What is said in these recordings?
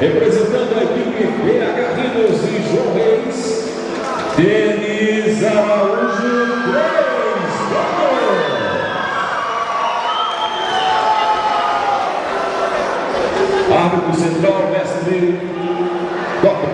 representando a equipe BH Rinos e João Reis, Denis Araújo Reis. Árbitro central, mestre Copa.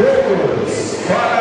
Deus, para